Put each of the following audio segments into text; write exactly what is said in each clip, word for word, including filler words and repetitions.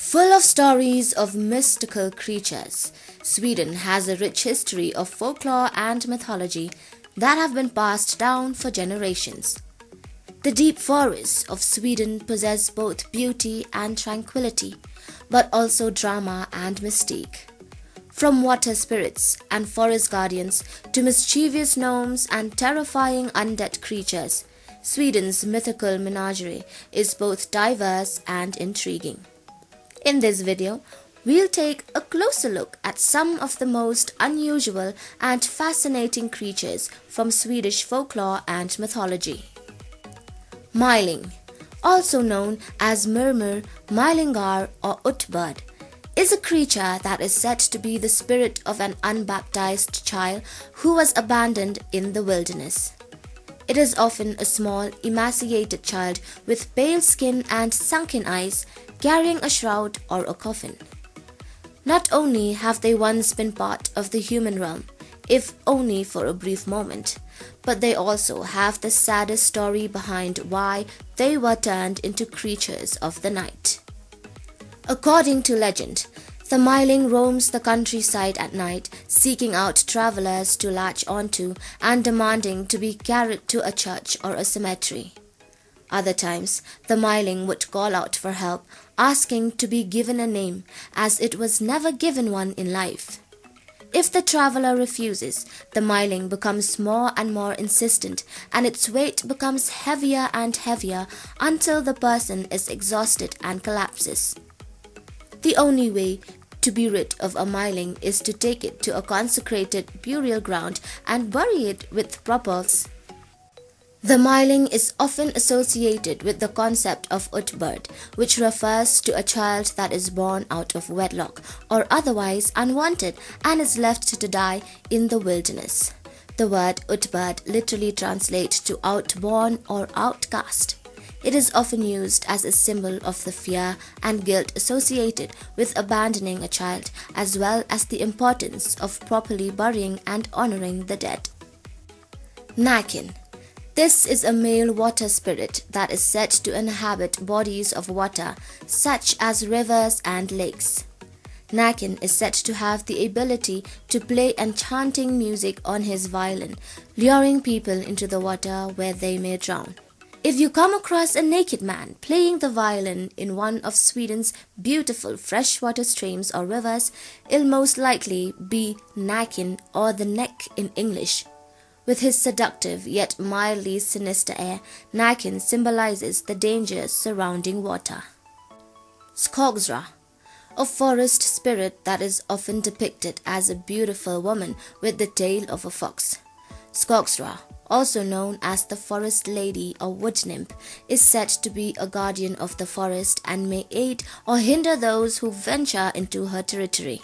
Full of stories of mystical creatures, Sweden has a rich history of folklore and mythology that have been passed down for generations. The deep forests of Sweden possess both beauty and tranquility, but also drama and mystique. From water spirits and forest guardians to mischievous gnomes and terrifying undead creatures, Sweden's mythical menagerie is both diverse and intriguing. In this video, we'll take a closer look at some of the most unusual and fascinating creatures from Swedish folklore and mythology. Myling, also known as Myrmur, Mylingar or Utbud, is a creature that is said to be the spirit of an unbaptized child who was abandoned in the wilderness. It is often a small, emaciated child with pale skin and sunken eyes, carrying a shroud or a coffin. Not only have they once been part of the human realm, if only for a brief moment, but they also have the saddest story behind why they were turned into creatures of the night. According to legend, the myling roams the countryside at night, seeking out travelers to latch onto and demanding to be carried to a church or a cemetery. Other times, the myling would call out for help, asking to be given a name, as it was never given one in life. If the traveler refuses, the myling becomes more and more insistent, and its weight becomes heavier and heavier until the person is exhausted and collapses. The only way to be rid of a myling is to take it to a consecrated burial ground and bury it with props. The myling is often associated with the concept of Utbud, which refers to a child that is born out of wedlock or otherwise unwanted and is left to die in the wilderness. The word Utbud literally translates to outborn or outcast. It is often used as a symbol of the fear and guilt associated with abandoning a child, as well as the importance of properly burying and honoring the dead. Näcken. This is a male water spirit that is said to inhabit bodies of water, such as rivers and lakes. Näcken is said to have the ability to play enchanting music on his violin, luring people into the water where they may drown. If you come across a naked man playing the violin in one of Sweden's beautiful freshwater streams or rivers, it'll most likely be Näcken or the neck in English. With his seductive yet mildly sinister air, Näcken symbolizes the dangers surrounding water. Skogsrå, a forest spirit that is often depicted as a beautiful woman with the tail of a fox. Skogsrå, also known as the forest lady or wood nymph, is said to be a guardian of the forest and may aid or hinder those who venture into her territory.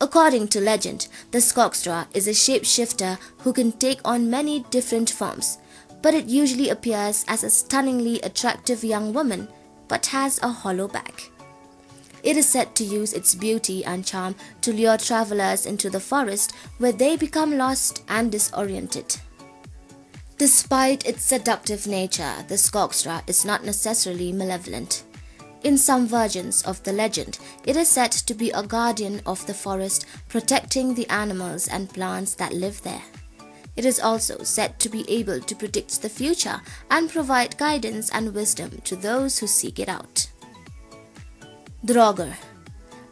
According to legend, the Skogsrå is a shapeshifter who can take on many different forms, but it usually appears as a stunningly attractive young woman but has a hollow back. It is said to use its beauty and charm to lure travelers into the forest where they become lost and disoriented. Despite its seductive nature, the Skogsrå is not necessarily malevolent. In some versions of the legend, it is said to be a guardian of the forest, protecting the animals and plants that live there. It is also said to be able to predict the future and provide guidance and wisdom to those who seek it out. Draugr,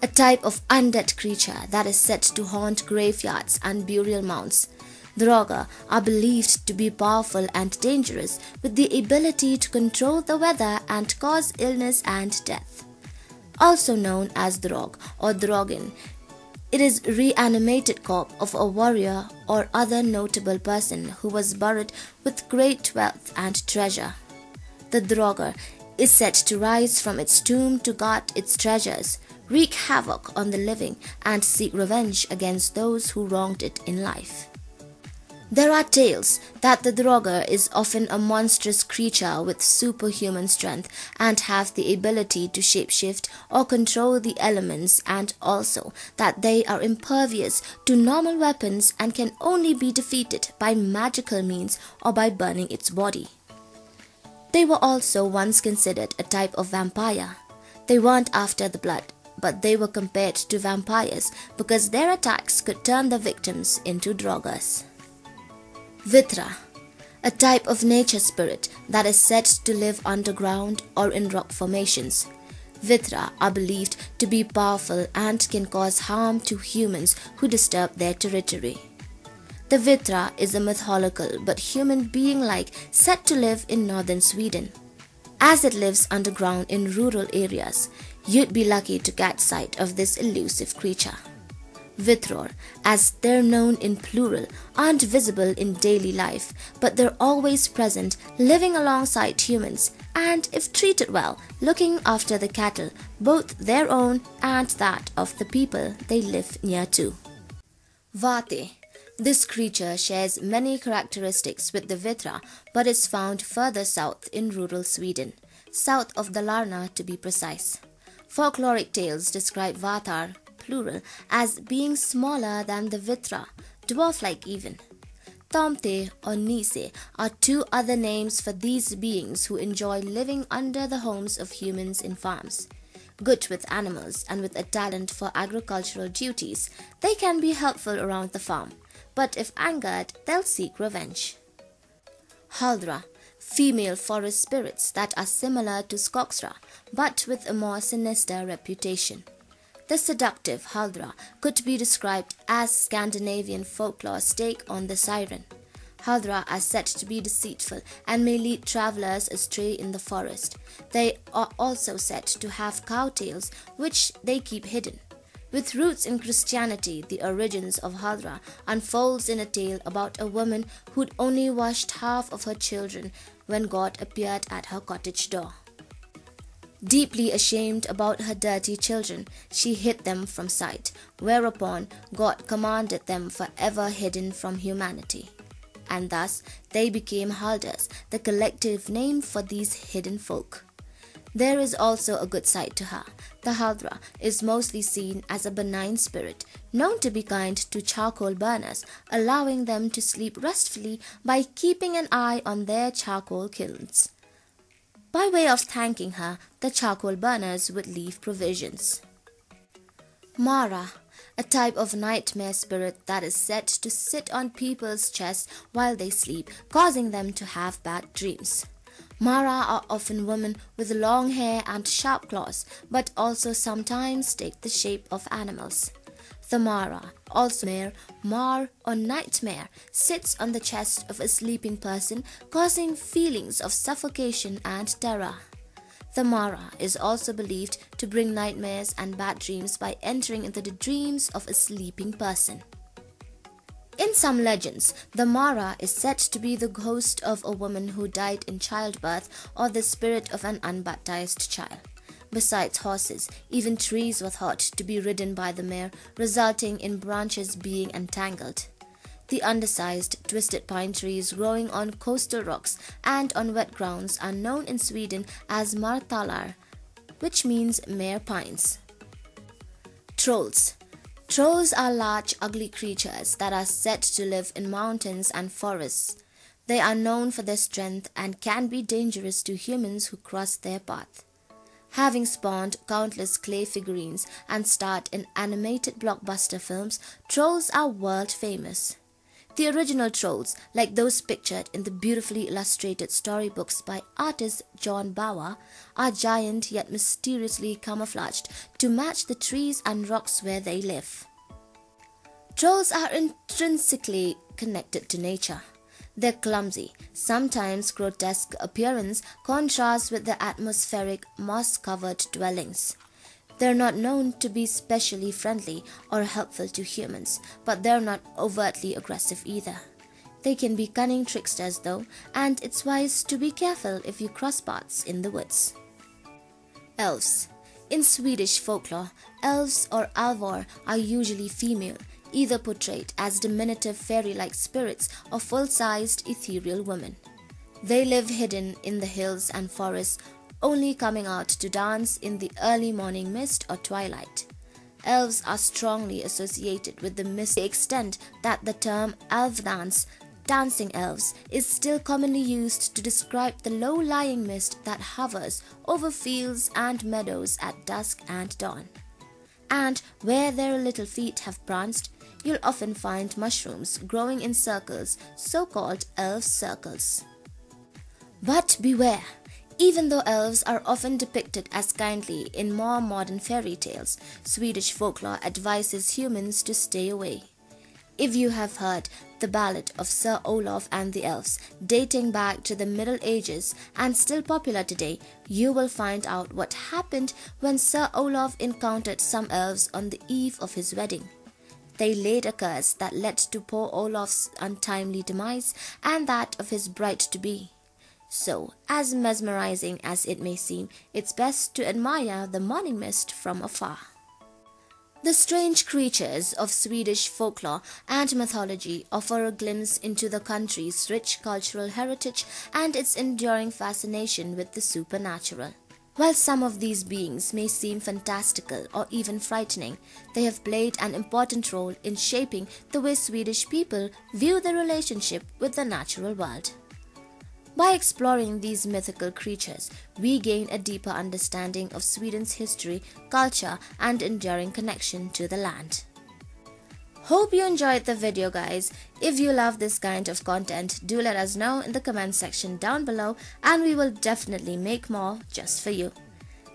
a type of undead creature that is said to haunt graveyards and burial mounds. Draugr are believed to be powerful and dangerous, with the ability to control the weather and cause illness and death. Also known as Draugr or Draugin, it is a reanimated corpse of a warrior or other notable person who was buried with great wealth and treasure. The Draugr is said to rise from its tomb to guard its treasures, wreak havoc on the living, and seek revenge against those who wronged it in life. There are tales that the Draugr is often a monstrous creature with superhuman strength and have the ability to shapeshift or control the elements, and also that they are impervious to normal weapons and can only be defeated by magical means or by burning its body. They were also once considered a type of vampire. They weren't after the blood, but they were compared to vampires because their attacks could turn the victims into Draugrs. Vittra, a type of nature spirit that is said to live underground or in rock formations. Vittra are believed to be powerful and can cause harm to humans who disturb their territory. The Vittra is a mythological but human being-like said to live in northern Sweden. As it lives underground in rural areas, you'd be lucky to catch sight of this elusive creature. Vittror, as they're known in plural, aren't visible in daily life, but they're always present, living alongside humans, and if treated well, looking after the cattle, both their own and that of the people they live near to. Vätte. This creature shares many characteristics with the Vittra, but is found further south in rural Sweden, south of the Larna to be precise. Folkloric tales describe Vättar, plural, as being smaller than the Vittra, dwarf-like even. Tomte or Nise are two other names for these beings who enjoy living under the homes of humans in farms. Good with animals and with a talent for agricultural duties, they can be helpful around the farm. But if angered, they'll seek revenge. Huldra, female forest spirits that are similar to Skogsrå, but with a more sinister reputation. The seductive Huldra could be described as Scandinavian folklore's take on the siren. Huldra are said to be deceitful and may lead travelers astray in the forest. They are also said to have cow tails, which they keep hidden. With roots in Christianity, the origins of Huldra unfolds in a tale about a woman who'd only washed half of her children when God appeared at her cottage door. Deeply ashamed about her dirty children, she hid them from sight, whereupon God commanded them forever hidden from humanity. And thus, they became Huldras, the collective name for these hidden folk. There is also a good side to her. The Huldra is mostly seen as a benign spirit, known to be kind to charcoal burners, allowing them to sleep restfully by keeping an eye on their charcoal kilns. By way of thanking her, the charcoal burners would leave provisions. Mara, a type of nightmare spirit that is said to sit on people's chests while they sleep, causing them to have bad dreams. Mara are often women with long hair and sharp claws, but also sometimes take the shape of animals. The Mara, also mare, mar or nightmare, sits on the chest of a sleeping person, causing feelings of suffocation and terror. The Mara is also believed to bring nightmares and bad dreams by entering into the dreams of a sleeping person. In some legends, the Mara is said to be the ghost of a woman who died in childbirth or the spirit of an unbaptized child. Besides horses, even trees were thought to be ridden by the mare, resulting in branches being entangled. The undersized, twisted pine trees growing on coastal rocks and on wet grounds are known in Sweden as martalar, which means mare pines. Trolls. Trolls are large, ugly creatures that are said to live in mountains and forests. They are known for their strength and can be dangerous to humans who cross their path. Having spawned countless clay figurines and starred in animated blockbuster films, trolls are world famous. The original trolls, like those pictured in the beautifully illustrated storybooks by artist John Bauer, are giant yet mysteriously camouflaged to match the trees and rocks where they live. Trolls are intrinsically connected to nature. Their clumsy, sometimes grotesque appearance contrasts with their atmospheric, moss-covered dwellings. They're not known to be specially friendly or helpful to humans, but they're not overtly aggressive either. They can be cunning tricksters though, and it's wise to be careful if you cross paths in the woods. Elves. In Swedish folklore, elves or alvor are usually female, either portrayed as diminutive fairy-like spirits or full-sized ethereal women. They live hidden in the hills and forests, only coming out to dance in the early morning mist or twilight. Elves are strongly associated with the mystic extent that the term elf dance dancing elves, is still commonly used to describe the low-lying mist that hovers over fields and meadows at dusk and dawn. And where their little feet have pranced, you'll often find mushrooms growing in circles, so-called elf circles. But beware! Even though elves are often depicted as kindly in more modern fairy tales, Swedish folklore advises humans to stay away. If you have heard the ballad of Sir Olaf and the Elves, dating back to the Middle Ages and still popular today, you will find out what happened when Sir Olaf encountered some elves on the eve of his wedding. They laid a curse that led to poor Olaf's untimely demise and that of his bride-to-be. So, as mesmerizing as it may seem, it's best to admire the morning mist from afar. The strange creatures of Swedish folklore and mythology offer a glimpse into the country's rich cultural heritage and its enduring fascination with the supernatural. While some of these beings may seem fantastical or even frightening, they have played an important role in shaping the way Swedish people view their relationship with the natural world. By exploring these mythical creatures, we gain a deeper understanding of Sweden's history, culture, and enduring connection to the land. Hope you enjoyed the video, guys. If you love this kind of content, do let us know in the comment section down below and we will definitely make more just for you.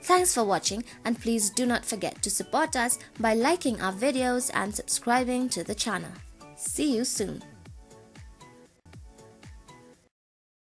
Thanks for watching and please do not forget to support us by liking our videos and subscribing to the channel. See you soon.